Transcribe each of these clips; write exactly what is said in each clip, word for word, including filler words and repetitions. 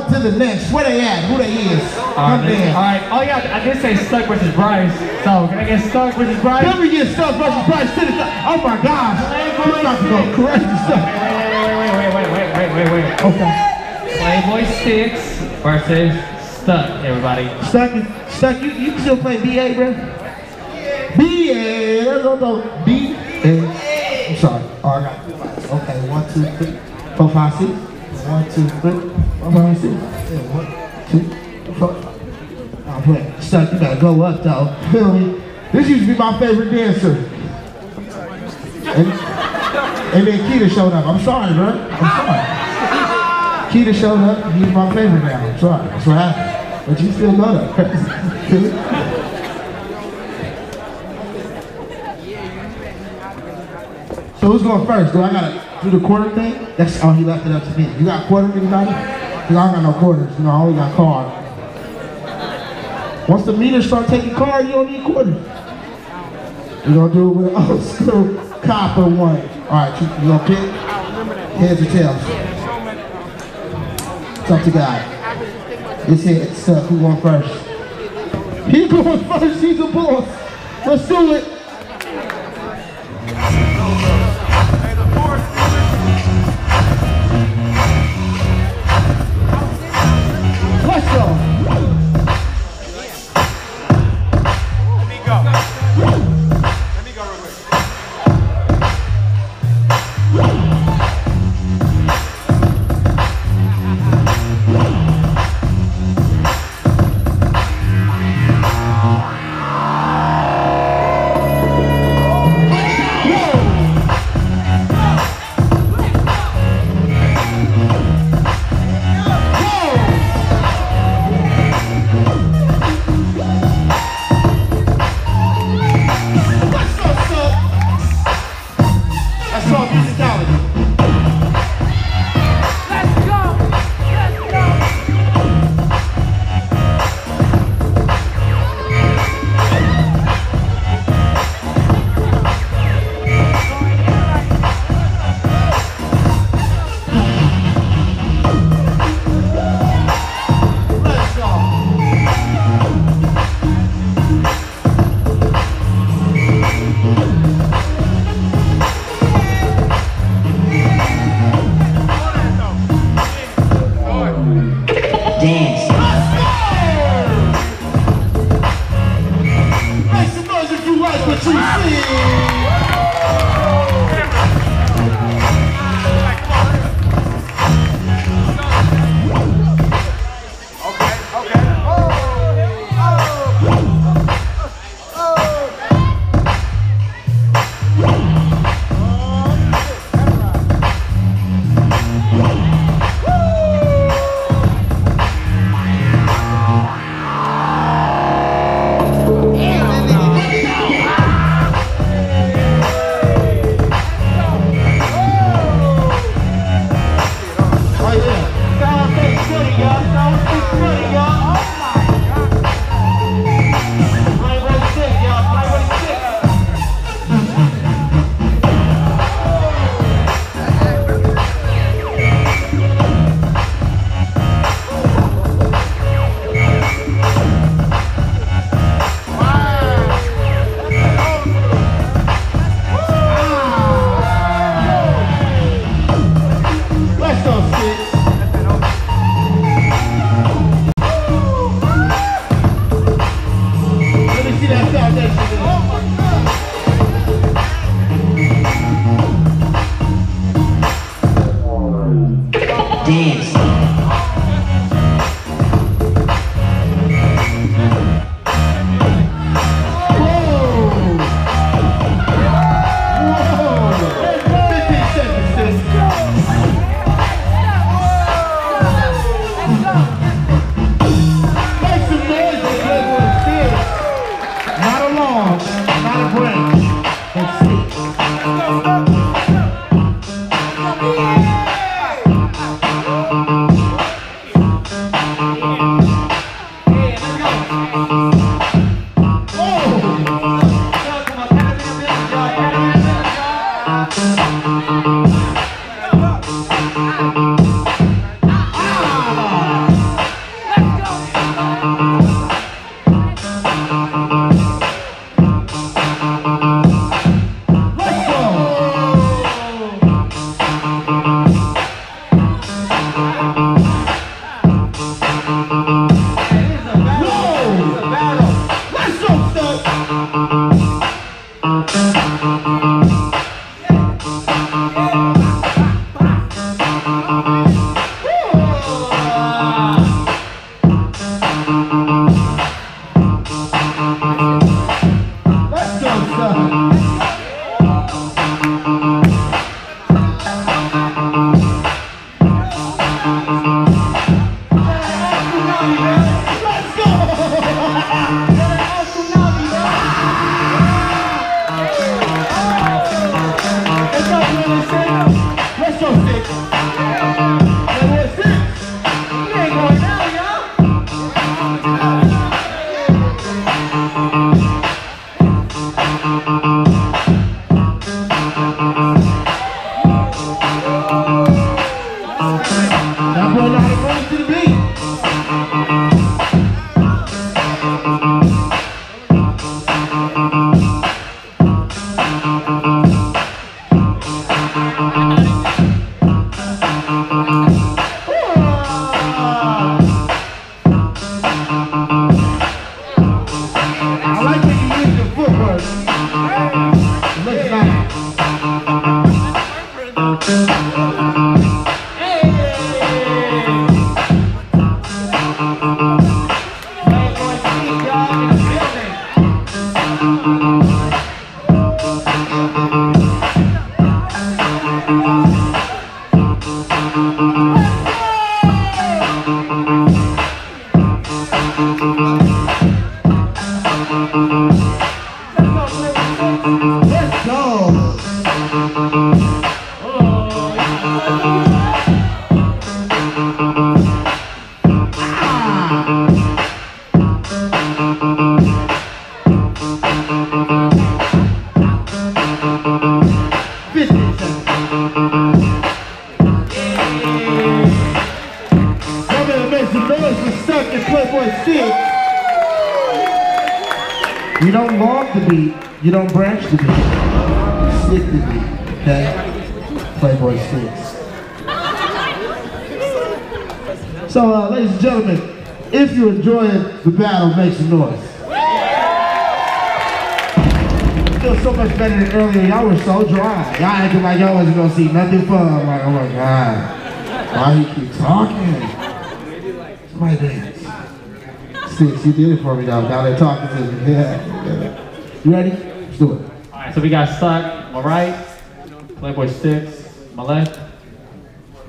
on to the next. Where they at? Who they is? Come there. All right. Oh yeah, I did say Stuck versus Bryce. So can I get Stuck versus Bryce? Can we get Stuck versus Bryce? Oh my gosh. Playboy Stix. Wait, wait, wait, wait, wait, wait, wait, wait. Okay. Playboy Stix versus Stuck. Everybody. Stuck. Stuck. You you can still play B A, bro. B A. That's what B A. I'm sorry. All right. Okay. One, two, three, four, five, six. One, two, three, four, five, six. One, two, four. I'm playing. Stuck, you gotta go up though. Feel me? This used to be my favorite dancer. And, and then Keita showed up. I'm sorry, bro. I'm sorry. Keita showed up. He's my favorite now. I'm sorry. That's what happened. But you still know that. So who's going first? Do I gotta do the quarter thing? That's oh, he left it up to me. You got quarter, anybody? Cause I don't got no quarters. You know, I only got card. Once the meters start taking card, you don't need quarters. We're gonna do it with an old school copper one. Alright, you, you gonna pick? Heads or tails? It's up to God. It's heads up. Who going first? He going first. He's the boss. Let's do it. dollars for Suck and Playboy Stix. You don't log the beat, you don't branch the beat. You stick the beat, okay? Playboy Stix. So, uh, ladies and gentlemen, if you're enjoying the battle, make some noise. Feels so much better than earlier. Y'all were so dry. Y'all acting like y'all wasn't gonna see nothing fun. I'm like, oh my god, why you keep talking? Somebody dance. Stix, you did it for me though. Now they're talking to me. Yeah. yeah. You ready? Let's do it. All right. So we got Suck, my right, Playboy Stix, my left.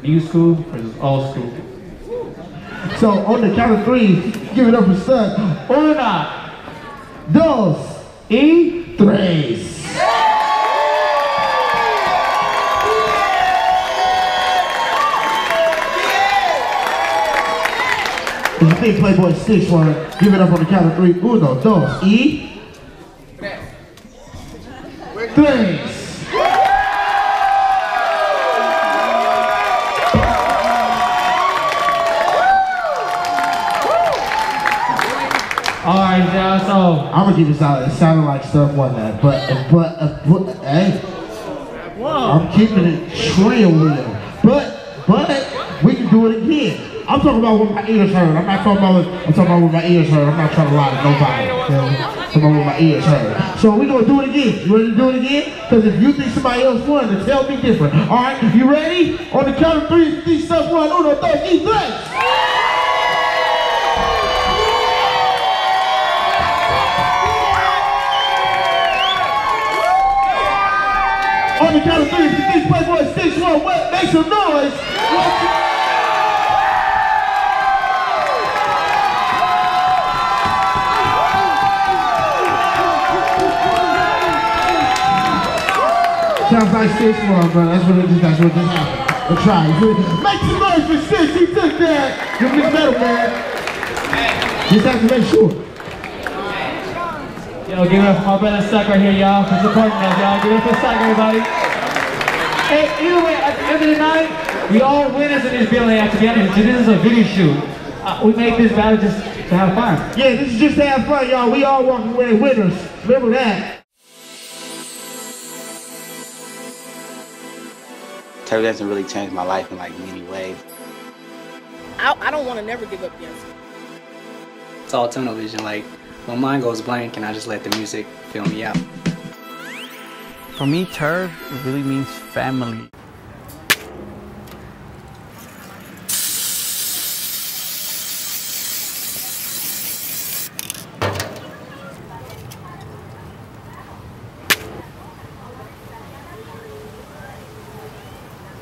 New school versus old school. So on the count of three, give it up for Suck. Una, dos, y. Tres. If you think Playboy Stix want to give it up on the count of three. Uno, dos, y... Tres. Alright, yeah, so I'm gonna keep it solid. It sounded like stuff one night, but but uh, but hey, whoa. I'm keeping it trail real. But but we can do it again. I'm talking about with my ears hurt. I'm not talking about. With, I'm talking about with my ears hurt. I'm not trying to lie to nobody. Okay? I'm talking about with my ears hurt. So we gonna do it again. You ready to do it again? Because if you think somebody else won, then tell me different. Alright, you ready? On the count of three, three, seven, one, uno, dos, y tres. On the count of three, if you think Playboy Stix won, what? Make some noise! Sounds like Stix won, bro. That's what it is. That's what just happened. We'll try. Make some noise for Stix. He took that. Give him his medal, man. Just have to make sure. Yo, give it up for my brother Suck right here, y'all, for supporting us, y'all. Give it up for Suck, everybody. Hey, either way, at the end of the night, we all winners in this building, to be honest. This is a video shoot. Uh, we made this battle just to have fun. Yeah, this is just to have fun, y'all. We all walking away winners. Remember that. Turtle dancing really changed my life in, like, many ways. I, I don't want to never give up dancing. It's all tunnel vision, like, when mine goes blank and I just let the music fill me out. For me, Turtle really means family.